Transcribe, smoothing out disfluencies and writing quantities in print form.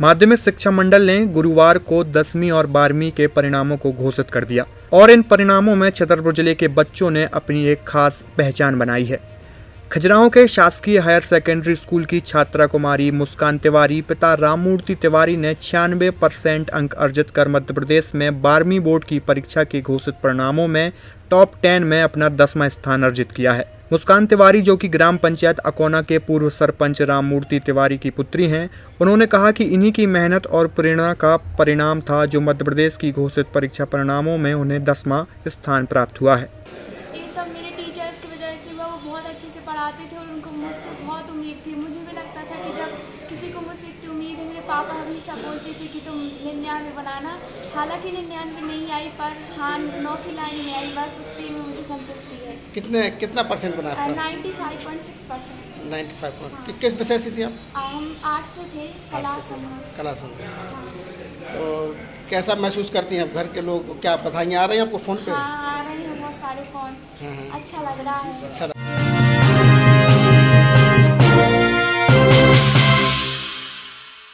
माध्यमिक शिक्षा मंडल ने गुरुवार को 10वीं और 12वीं के परिणामों को घोषित कर दिया और इन परिणामों में छतरपुर जिले के बच्चों ने अपनी एक खास पहचान बनाई है। खजराओं के शासकीय हायर सेकेंडरी स्कूल की छात्रा कुमारी मुस्कान तिवारी पिता राममूर्ति तिवारी ने 96% अंक अर्जित कर मध्य प्रदेश में 12वीं बोर्ड की परीक्षा के घोषित परिणामों में टॉप 10 में अपना 10वां स्थान अर्जित किया है। मुस्कान तिवारी जो कि ग्राम पंचायत अकोना के पूर्व सरपंच राममूर्ति तिवारी की पुत्री हैं, उन्होंने कहा कि इन्हीं की मेहनत और प्रेरणा का परिणाम था जो मध्य प्रदेश की घोषित परीक्षा परिणामों में उन्हें 10वां स्थान प्राप्त हुआ है। ये सब मेरे टीचर्स की वजह से हुआ, वो बहुत अच्छे से पढ़ाते थे और उनको मुझसे बहुत उम्मीद थी। मुझे भी लगता था कि जब किसी को मुझसे इतनी उम्मीद है, मेरे पापा हमेशा बोलते थे कि तुम 99 बनाना, हालांकि 99 नहीं आई पर हाँ 9 की लाइन में आई, बस उतनी में मुझे संतुष्टि है। कितना परसेंट बना आपका? 95.6%। 95%। किस विषय से थी आप? हम आर्ट्स से थे, कला समूह। तो कैसा महसूस करती हैं आप? घर के लोग क्या बधाइयाँ आ रही हैं आपको फ़ोन पे? हाँ, आ रही हैं बहुत सारे फ़ोन। अच्छा लग रहा है।